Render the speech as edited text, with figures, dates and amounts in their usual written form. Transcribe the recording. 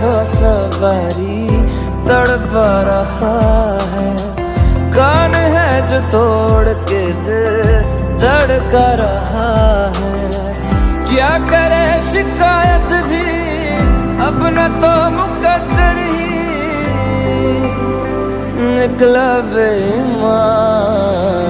बेसब्री तड़प रहा है, कान है जो तोड़ के दिल धड़का रहा है। क्या करे शिकायत भी अब न तो मुकद्दर ही, निकला बेईमान।